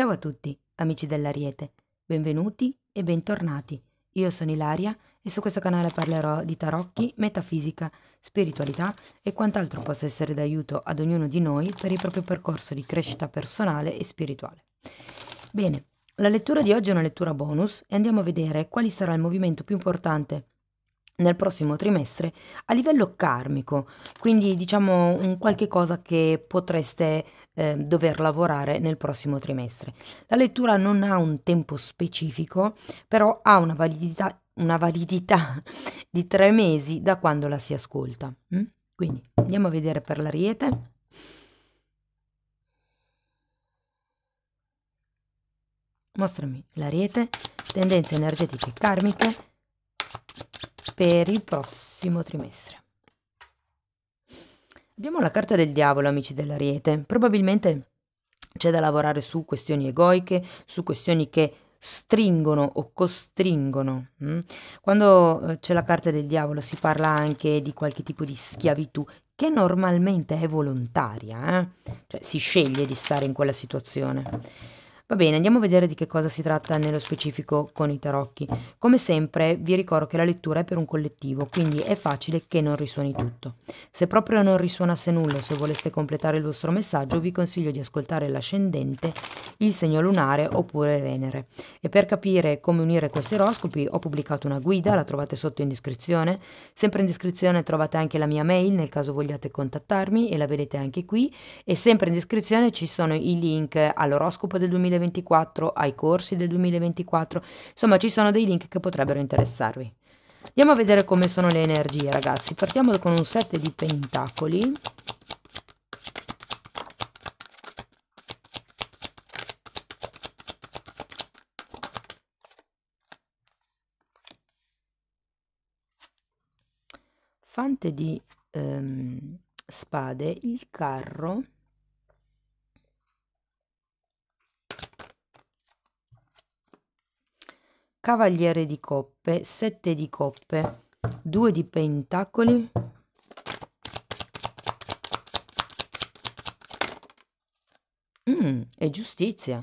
Ciao a tutti, amici dell'Ariete, benvenuti e bentornati. Io sono Ilaria e su questo canale parlerò di tarocchi, metafisica, spiritualità e quant'altro possa essere d'aiuto ad ognuno di noi per il proprio percorso di crescita personale e spirituale. Bene, la lettura di oggi è una lettura bonus e andiamo a vedere quali sarà il movimento più importante nel prossimo trimestre a livello karmico, quindi diciamo un qualche cosa che potreste dover lavorare nel prossimo trimestre. La lettura non ha un tempo specifico, però ha una validità di 3 mesi da quando la si ascolta. Quindi andiamo a vedere per l'Ariete. Mostrami l'Ariete, tendenze energetiche karmiche per il prossimo trimestre. Abbiamo la carta del diavolo, amici dell'Ariete. Probabilmente c'è da lavorare su questioni egoiche, su questioni che stringono o costringono. Quando c'è la carta del diavolo si parla anche di qualche tipo di schiavitù che normalmente è volontaria, cioè si sceglie di stare in quella situazione. Va bene, andiamo a vedere di che cosa si tratta nello specifico con i tarocchi. Come sempre vi ricordo che la lettura è per un collettivo, quindi è facile che non risuoni tutto. Se proprio non risuonasse nulla, se voleste completare il vostro messaggio, vi consiglio di ascoltare l'ascendente, il segno lunare oppure Venere. E per capire come unire questi oroscopi ho pubblicato una guida, la trovate sotto in descrizione. Sempre in descrizione trovate anche la mia mail nel caso vogliate contattarmi e la vedete anche qui. E sempre in descrizione ci sono i link all'oroscopo del 2024, ai corsi del 2024, insomma ci sono dei link che potrebbero interessarvi. Andiamo a vedere come sono le energie, ragazzi. Partiamo con un 7 di pentacoli. Fante di spade, il carro. Cavaliere di coppe, 7 di coppe, 2 di pentacoli, e giustizia.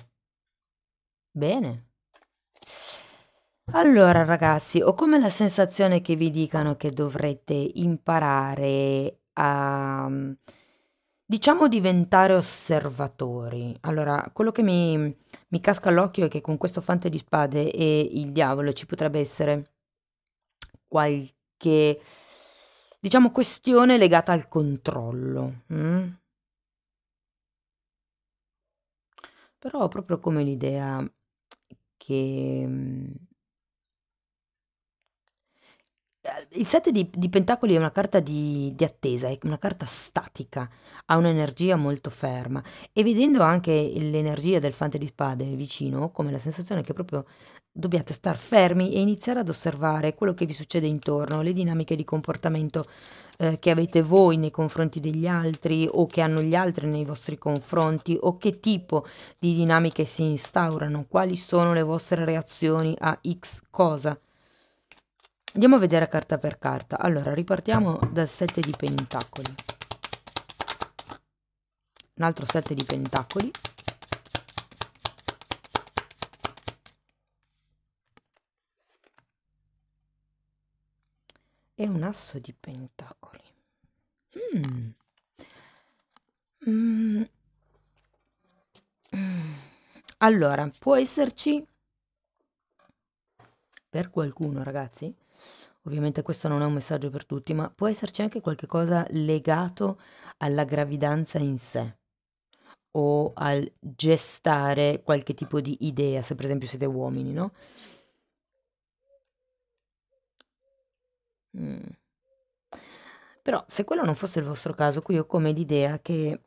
Bene. Allora ragazzi, ho come la sensazione che vi dicano che dovrete imparare a, diciamo, diventare osservatori. Allora, quello che mi casca all'occhio è che con questo fante di spade e il diavolo ci potrebbe essere qualche, diciamo, questione legata al controllo. Però ho proprio come l'idea che... Il 7 di pentacoli è una carta di attesa, è una carta statica, ha un'energia molto ferma, e vedendo anche l'energia del fante di spade vicino, ho come la sensazione che proprio dobbiate star fermi e iniziare ad osservare quello che vi succede intorno, le dinamiche di comportamento che avete voi nei confronti degli altri o che hanno gli altri nei vostri confronti, o che tipo di dinamiche si instaurano, quali sono le vostre reazioni a X cosa. Andiamo a vedere carta per carta. Allora, ripartiamo dal 7 di pentacoli. Un altro 7 di pentacoli. E un asso di pentacoli. Allora, può esserci per qualcuno, ragazzi... Ovviamente questo non è un messaggio per tutti, ma può esserci anche qualche cosa legato alla gravidanza in sé o al gestare qualche tipo di idea, se per esempio siete uomini, no? Però se quello non fosse il vostro caso, qui ho come l'idea che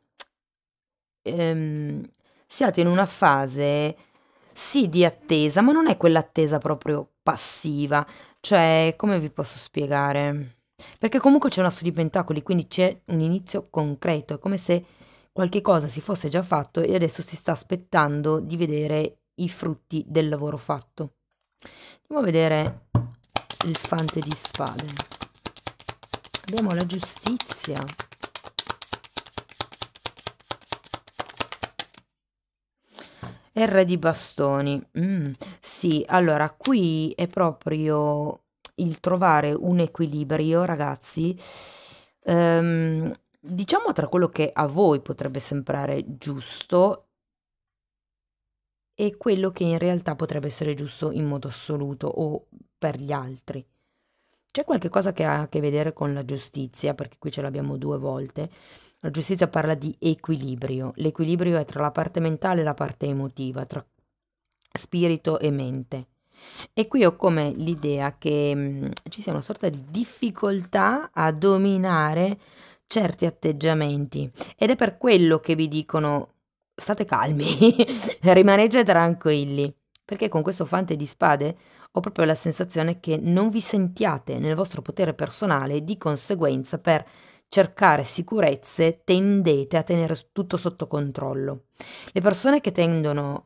siate in una fase sì di attesa, ma non è quell'attesa proprio passiva. Cioè, come vi posso spiegare? Perché comunque c'è un asso di pentacoli, quindi c'è un inizio concreto. È come se qualche cosa si fosse già fatto e adesso si sta aspettando di vedere i frutti del lavoro fatto. Andiamo a vedere il fante di spade. Abbiamo la giustizia. E il re di bastoni. Sì, allora qui è proprio il trovare un equilibrio, ragazzi, diciamo tra quello che a voi potrebbe sembrare giusto e quello che in realtà potrebbe essere giusto in modo assoluto o per gli altri. C'è qualche cosa che ha a che vedere con la giustizia, perché qui ce l'abbiamo due volte. La giustizia parla di equilibrio. L'equilibrio è tra la parte mentale e la parte emotiva, tra spirito e mente. E qui ho come l'idea che ci sia una sorta di difficoltà a dominare certi atteggiamenti. Ed è per quello che vi dicono state calmi, rimanete tranquilli. Perché con questo fante di spade ho proprio la sensazione che non vi sentiate nel vostro potere personale e di conseguenza per cercare sicurezze tendete a tenere tutto sotto controllo. Le persone che tengono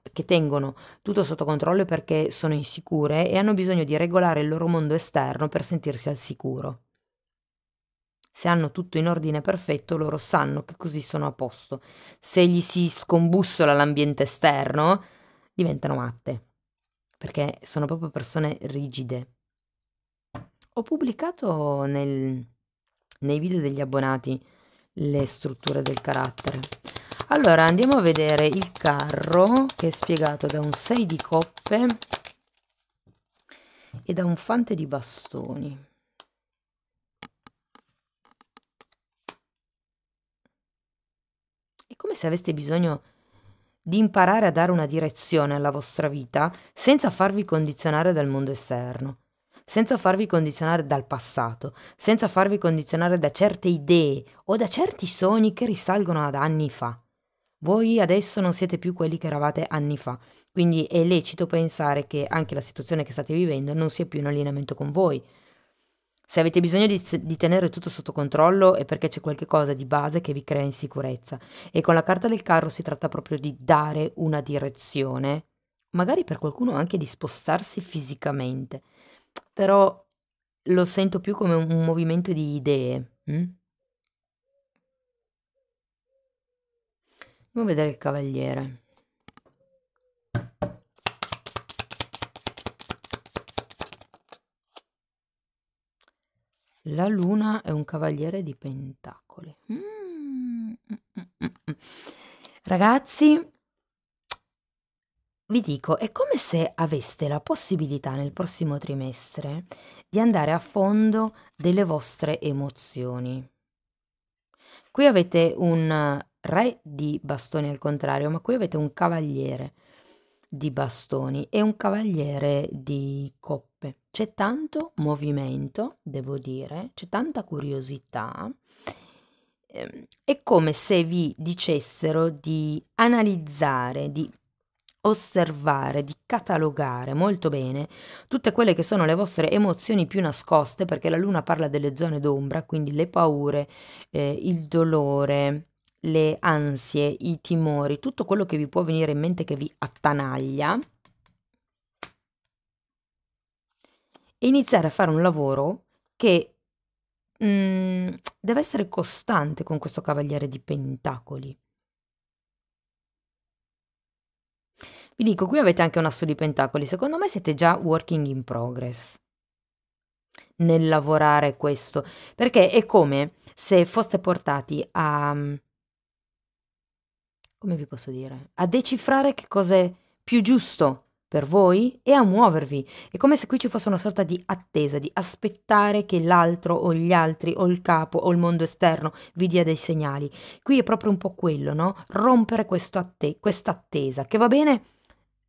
tutto sotto controllo è perché sono insicure e hanno bisogno di regolare il loro mondo esterno per sentirsi al sicuro. Se hanno tutto in ordine perfetto, loro sanno che così sono a posto. Se gli si scombussola l'ambiente esterno, diventano matte, perché sono proprio persone rigide. Ho pubblicato nei video degli abbonati le strutture del carattere. Allora andiamo a vedere il carro, che è spiegato da un 6 di coppe e da un fante di bastoni. È come se aveste bisogno di imparare a dare una direzione alla vostra vita senza farvi condizionare dal mondo esterno, senza farvi condizionare dal passato, senza farvi condizionare da certe idee o da certi sogni che risalgono ad anni fa. Voi adesso non siete più quelli che eravate anni fa, quindi è lecito pensare che anche la situazione che state vivendo non sia più in allineamento con voi. Se avete bisogno di tenere tutto sotto controllo è perché c'è qualche cosa di base che vi crea insicurezza. E con la carta del carro si tratta proprio di dare una direzione, magari per qualcuno anche di spostarsi fisicamente. Però lo sento più come un movimento di idee. Andiamo a vedere il cavaliere. La luna è un cavaliere di pentacoli. Ragazzi, vi dico, è come se aveste la possibilità nel prossimo trimestre di andare a fondo delle vostre emozioni. Qui avete un re di bastoni al contrario, ma qui avete un cavaliere di bastoni e un cavaliere di coppe. C'è tanto movimento, devo dire, c'è tanta curiosità. È come se vi dicessero di analizzare, di osservare, di catalogare molto bene tutte quelle che sono le vostre emozioni più nascoste, perché la luna parla delle zone d'ombra, quindi le paure, il dolore, le ansie, i timori, tutto quello che vi può venire in mente che vi attanaglia, e iniziare a fare un lavoro che deve essere costante con questo cavaliere di pentacoli. Vi dico, qui avete anche un asso di pentacoli, secondo me siete già working in progress nel lavorare questo, perché è come se foste portati a, come vi posso dire, a decifrare che cosa è più giusto per voi e a muovervi. È come se qui ci fosse una sorta di attesa, di aspettare che l'altro o gli altri o il capo o il mondo esterno vi dia dei segnali. Qui è proprio un po' quello, no? Rompere questa attesa, che va bene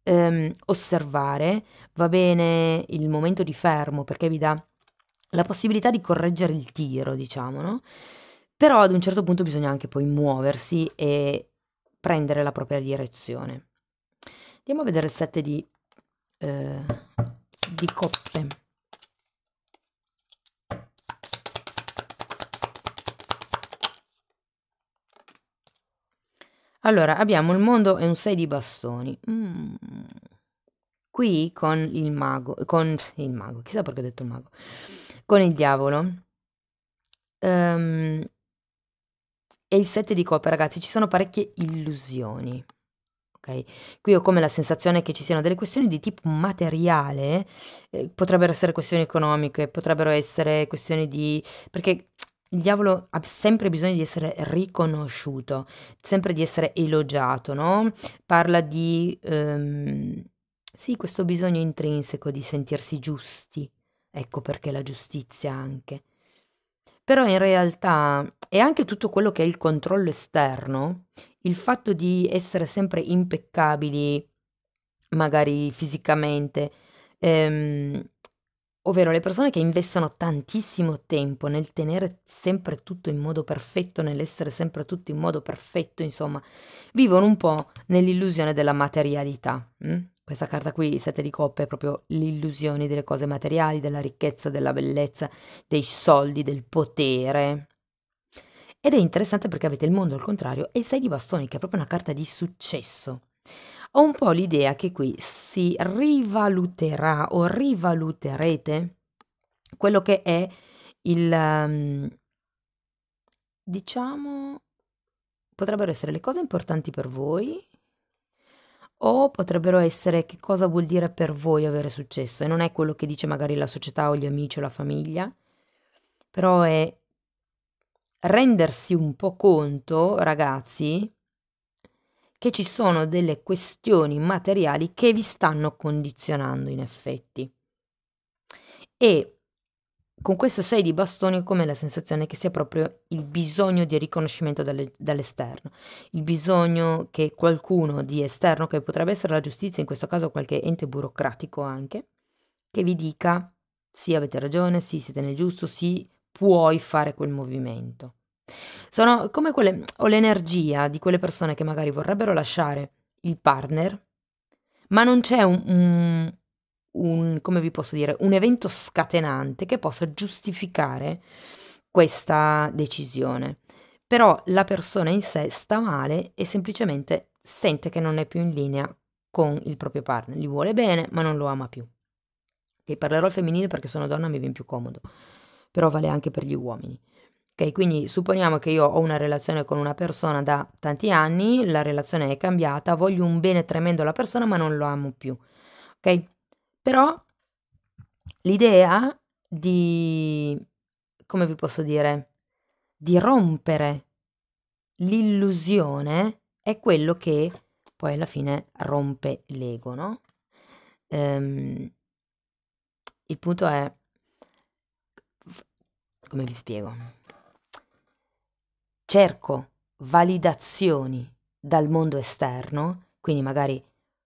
osservare, va bene il momento di fermo perché vi dà la possibilità di correggere il tiro, diciamo, no? Però ad un certo punto bisogna anche poi muoversi e prendere la propria direzione. Andiamo a vedere il 7 di coppe. Allora, abbiamo il mondo e un 6 di bastoni. Qui con il mago, chissà perché ho detto il mago, con il diavolo. E il 7 di coppe, ragazzi, ci sono parecchie illusioni. ok? Qui ho come la sensazione che ci siano delle questioni di tipo materiale, potrebbero essere questioni economiche, potrebbero essere questioni di... perché il diavolo ha sempre bisogno di essere riconosciuto, sempre di essere elogiato, no? Parla di... sì, questo bisogno intrinseco di sentirsi giusti, ecco perché la giustizia anche. Però in realtà è anche tutto quello che è il controllo esterno, il fatto di essere sempre impeccabili, magari fisicamente, ovvero le persone che investono tantissimo tempo nel tenere sempre tutto in modo perfetto, nell'essere sempre tutto in modo perfetto, insomma, vivono un po' nell'illusione della materialità, Questa carta qui, 7 di coppe, è proprio l'illusione delle cose materiali, della ricchezza, della bellezza, dei soldi, del potere. Ed è interessante perché avete il mondo al contrario e il 6 di bastoni, che è proprio una carta di successo. Ho un po' l'idea che qui si rivaluterà o rivaluterete quello che è il, diciamo, potrebbero essere le cose importanti per voi, o potrebbero essere che cosa vuol dire per voi avere successo, e non è quello che dice magari la società o gli amici o la famiglia, però è rendersi un po' conto, ragazzi, che ci sono delle questioni materiali che vi stanno condizionando in effetti. E con questo 6 di bastoni è come la sensazione che sia proprio il bisogno di riconoscimento dall'esterno, il bisogno che qualcuno di esterno, che potrebbe essere la giustizia, in questo caso qualche ente burocratico anche, che vi dica sì, avete ragione, sì, siete nel giusto, sì, puoi fare quel movimento. Sono come quelle, ho l'energia di quelle persone che magari vorrebbero lasciare il partner, ma non c'è un come vi posso dire, un evento scatenante che possa giustificare questa decisione, però la persona in sé sta male e semplicemente sente che non è più in linea con il proprio partner, gli vuole bene ma non lo ama più. Okay, parlerò al femminile perché sono donna, mi viene più comodo, però vale anche per gli uomini. Ok, quindi supponiamo che io ho una relazione con una persona da tanti anni, la relazione è cambiata, voglio un bene tremendo alla persona ma non lo amo più, ok? Però l'idea di, come vi posso dire, di rompere l'illusione è quello che poi alla fine rompe l'ego, no? Il punto è, come vi spiego, cerco validazioni dal mondo esterno, quindi magari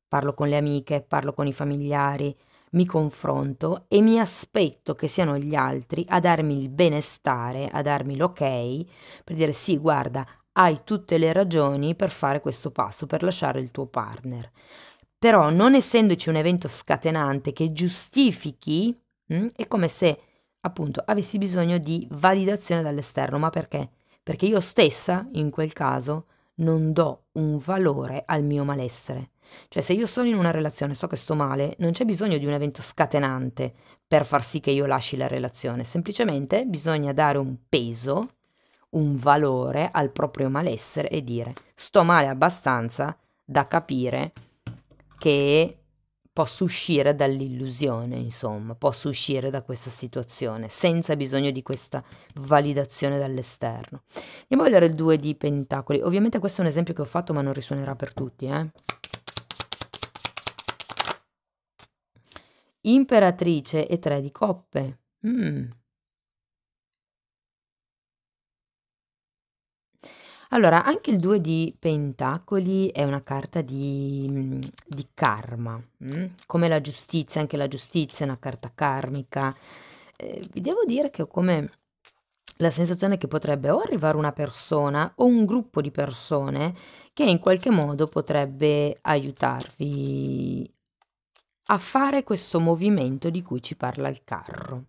parlo con le amiche, parlo con i familiari, mi confronto e mi aspetto che siano gli altri a darmi il benestare, a darmi l'ok, per dire sì, guarda, hai tutte le ragioni per fare questo passo, per lasciare il tuo partner. Però non essendoci un evento scatenante che giustifichi, è come se appunto avessi bisogno di validazione dall'esterno. Ma perché? Perché io stessa, in quel caso, non do un valore al mio malessere. Cioè, se io sono in una relazione, so che sto male, non c'è bisogno di un evento scatenante per far sì che io lasci la relazione, semplicemente bisogna dare un peso, un valore al proprio malessere e dire sto male abbastanza da capire che posso uscire dall'illusione, insomma, posso uscire da questa situazione senza bisogno di questa validazione dall'esterno. Andiamo a vedere il 2 di pentacoli. Ovviamente questo è un esempio che ho fatto, ma non risuonerà per tutti, Imperatrice e 3 di coppe. Allora, anche il 2 di pentacoli è una carta di karma, come la giustizia. Anche la giustizia è una carta karmica. Vi devo dire che ho come la sensazione che potrebbe o arrivare una persona o un gruppo di persone che in qualche modo potrebbe aiutarvi a fare questo movimento di cui ci parla il carro.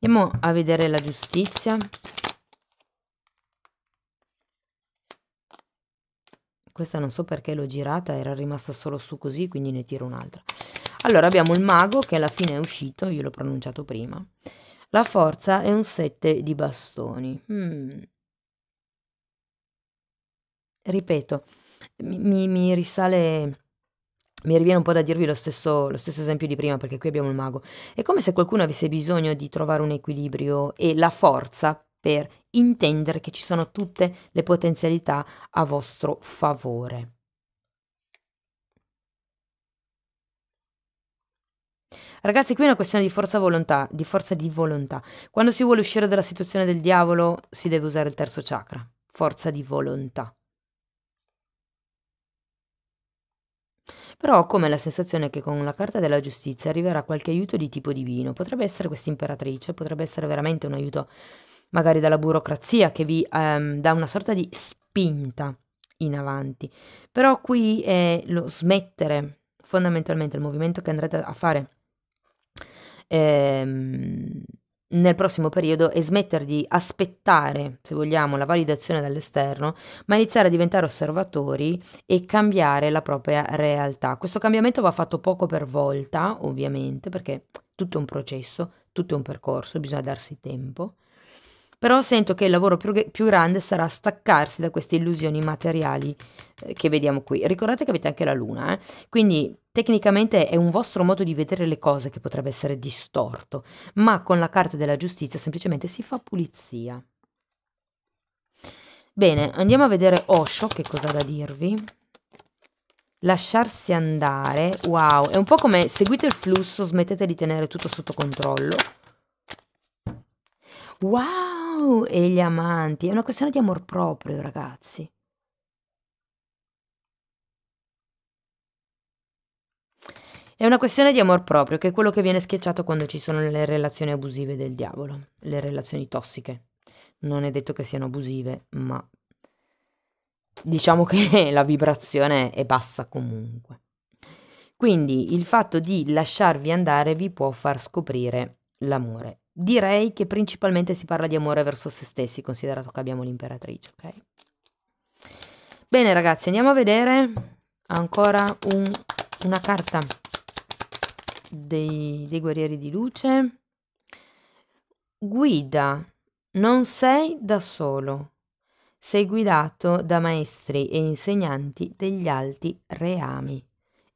Andiamo a vedere la giustizia. Questa non so perché l'ho girata, era rimasta solo su così, quindi ne tiro un'altra. Allora abbiamo il mago, che alla fine è uscito, io l'ho pronunciato prima. La forza è un 7 di bastoni. Ripeto, mi risale... Mi riviene un po' da dirvi lo stesso esempio di prima, perché qui abbiamo il mago. È come se qualcuno avesse bisogno di trovare un equilibrio e la forza per intendere che ci sono tutte le potenzialità a vostro favore. Ragazzi, qui è una questione di forza di volontà. Quando si vuole uscire dalla situazione del diavolo si deve usare il terzo chakra, forza di volontà. Però ho come la sensazione che con la carta della giustizia arriverà qualche aiuto di tipo divino. Potrebbe essere questa imperatrice, potrebbe essere veramente un aiuto magari dalla burocrazia che vi dà una sorta di spinta in avanti. Però qui è lo smettere, fondamentalmente il movimento che andrete a fare nel prossimo periodo è smettere di aspettare, se vogliamo, la validazione dall'esterno, ma iniziare a diventare osservatori e cambiare la propria realtà. Questo cambiamento va fatto poco per volta, ovviamente, perché tutto è un processo, tutto è un percorso, bisogna darsi tempo. Però sento che il lavoro più grande sarà staccarsi da queste illusioni materiali che vediamo qui. Ricordate che avete anche la luna, quindi tecnicamente è un vostro modo di vedere le cose che potrebbe essere distorto, ma con la carta della giustizia semplicemente si fa pulizia. Bene, andiamo a vedere Osho, che cosa ha da dirvi. Lasciarsi andare, wow, è un po' come seguite il flusso, smettete di tenere tutto sotto controllo. Wow, e gli amanti, è una questione di amor proprio, ragazzi. È una questione di amor proprio, che è quello che viene schiacciato quando ci sono le relazioni abusive del diavolo, le relazioni tossiche. Non è detto che siano abusive, ma diciamo che la vibrazione è bassa comunque. Quindi il fatto di lasciarvi andare vi può far scoprire l'amore. Direi che principalmente si parla di amore verso se stessi, considerato che abbiamo l'imperatrice, ok? Bene ragazzi, andiamo a vedere ancora una carta dei guerrieri di luce. Guida, non sei da solo, sei guidato da maestri e insegnanti degli alti reami.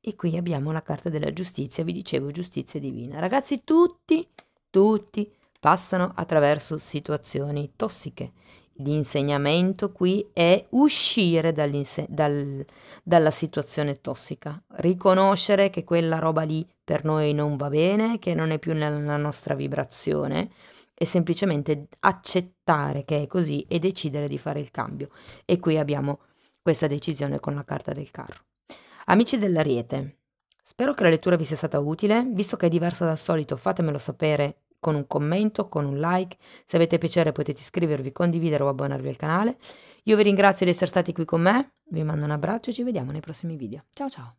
E qui abbiamo la carta della giustizia, vi dicevo, giustizia divina. Ragazzi, tutti passano attraverso situazioni tossiche. L'insegnamento qui è uscire dalla situazione tossica, riconoscere che quella roba lì per noi non va bene, che non è più nella nostra vibrazione, e semplicemente accettare che è così e decidere di fare il cambio. E qui abbiamo questa decisione con la carta del carro. Amici dell'Ariete, spero che la lettura vi sia stata utile. Visto che è diversa dal solito, fatemelo sapere con un commento, con un like. Se avete piacere potete iscrivervi, condividere o abbonarvi al canale. Io vi ringrazio di essere stati qui con me, vi mando un abbraccio e ci vediamo nei prossimi video. Ciao ciao!